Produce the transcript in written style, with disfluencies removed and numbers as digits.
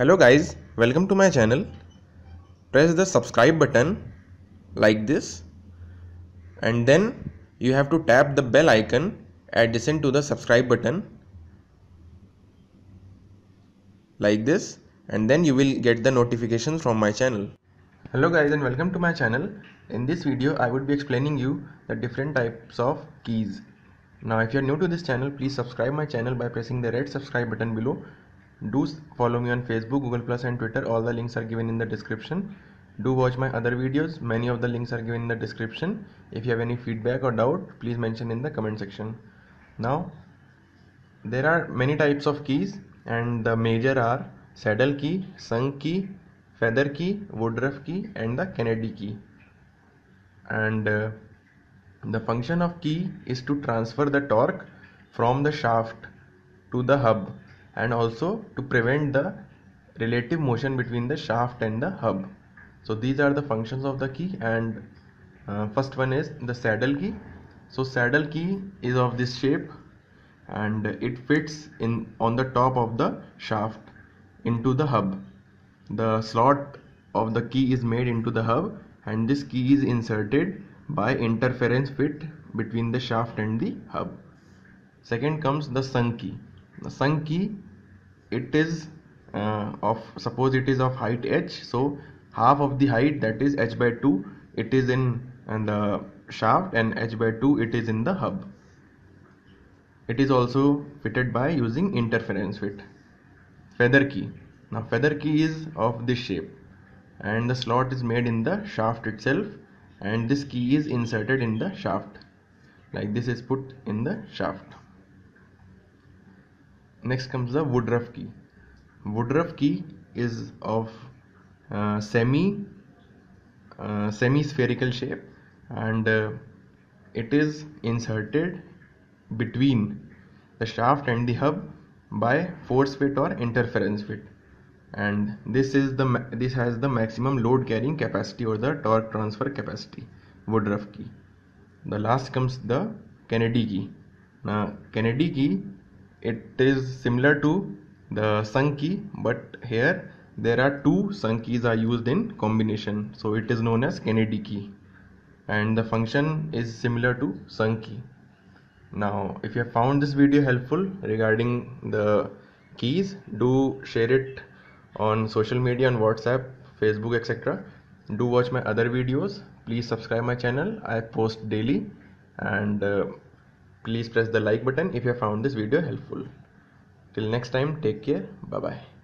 Hello guys, welcome to my channel. Press the subscribe button like this and then you have to tap the bell icon adjacent to the subscribe button like this, and then you will get the notifications from my channel. Hello guys and welcome to my channel. In this video I would be explaining you the different types of keys. Now if you are new to this channel, please subscribe my channel by pressing the red subscribe button below. Do follow me on Facebook, Google+ and Twitter. All the links are given in the description. Do watch my other videos. Many of the links are given in the description. If you have any feedback or doubt, please mention in the comment section. Now, there are many types of keys and the major are saddle key, sunk key, feather key, Woodruff key and the Kennedy key. And the function of key is to transfer the torque from the shaft to the hub, and also to prevent the relative motion between the shaft and the hub. So these are the functions of the key, and first one is the saddle key. So saddle key is of this shape and it fits in on the top of the shaft into the hub. The slot of the key is made into the hub and this key is inserted by interference fit between the shaft and the hub. Second comes the sunk key. The sunk key, it is of height h, so half of the height, that is h/2, it is in the shaft and h/2 it is in the hub. It is also fitted by using interference fit. Feather key. Now feather key is of this shape and the slot is made in the shaft itself and this key is inserted in the shaft, like this is put in the shaft. Next comes the Woodruff key. Woodruff key is of semi-spherical shape and it is inserted between the shaft and the hub by force fit or interference fit, and this has the maximum load carrying capacity or the torque transfer capacity, Woodruff key. The last comes the Kennedy key. Now Kennedy key, it is similar to the sunk key, but here there are two sunk keys are used in combination, so it is known as Kennedy key and the function is similar to sunk key. Now if you have found this video helpful regarding the keys, do share it on social media, on WhatsApp, Facebook, etc. Do watch my other videos. Please subscribe my channel. I post daily, and please press the like button if you found this video helpful. Till next time, take care. Bye bye.